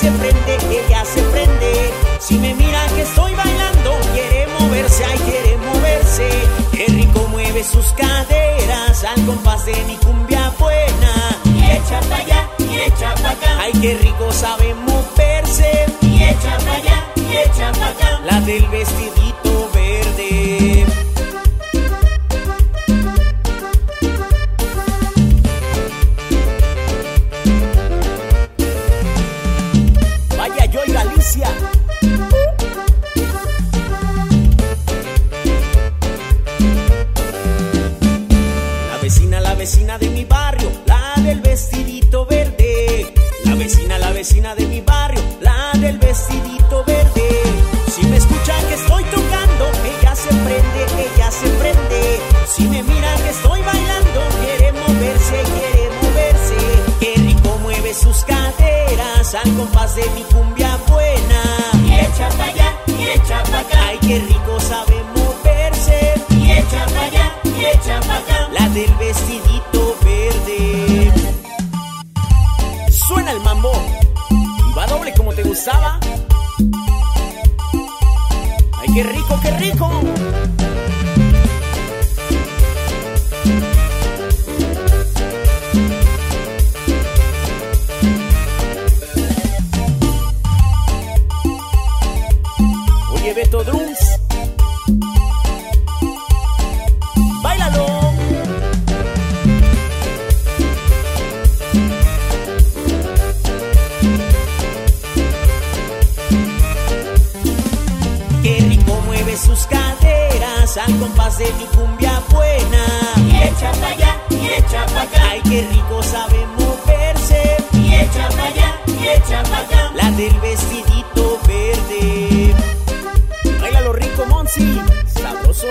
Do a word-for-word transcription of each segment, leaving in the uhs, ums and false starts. hace frente, ella hace frente. Si me mira que estoy bailando, quiere moverse, ay, quiere moverse. Qué rico mueve sus caderas al compás de mi cumbia buena. Y echa pa' allá, y echa pa' acá, ay, qué rico sabe moverse. Y echa pa' allá, y echa pa' acá, la del vestidito verde. La vecina, la vecina de mi barrio, la del vestidito verde. La vecina, la vecina de mi barrio, la del vestidito verde. Si me escucha que estoy tocando, ella se prende, ella se prende. Si me mira que estoy bailando, quiere moverse, quiere moverse. Qué rico mueve sus caderas al compás de mi cumbia buena. Y echa pa' allá, y echa pa' acá, ay, qué rico sabe moverse. Y echa pa' allá, y echa pa' acá, la del vestidito verde. Suena el mambo, y va doble como te gustaba. Ay, qué rico, qué rico. Beto Drums, báilalo. Qué rico mueve sus caderas al compás de mi cumbia buena. Y echa pa' allá, y echa pa' acá, ay, qué rico sabe moverse. Y echa pa' allá, y echa pa' acá, la del vestidito verde. Bailalo rico, Monsi, sabroso.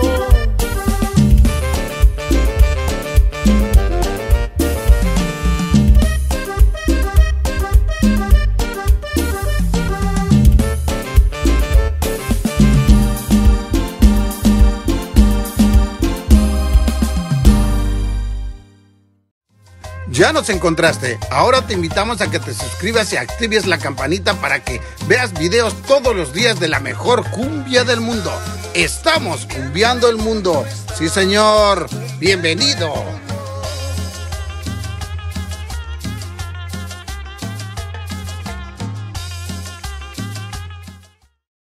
Ya nos encontraste, ahora te invitamos a que te suscribas y actives la campanita para que veas videos todos los días de la mejor cumbia del mundo. Estamos cumbiando el mundo. Sí, señor, bienvenido.